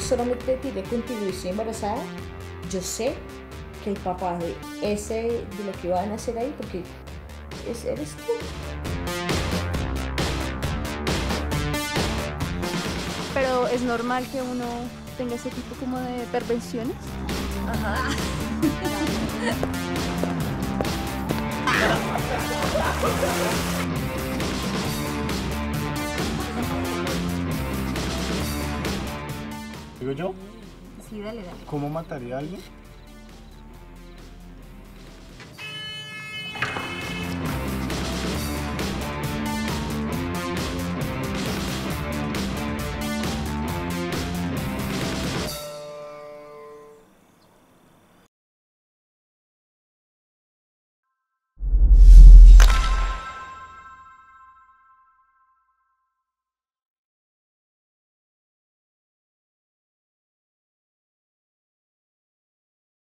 Solamente tiene contribución embarazada. Yo sé que el papá de ese, de lo que van a hacer ahí, porque ese eres tú. Pero es normal que uno tenga ese tipo como de perversiones. Ajá. ¿Digo yo? Sí, dale, dale. ¿Cómo mataría a alguien?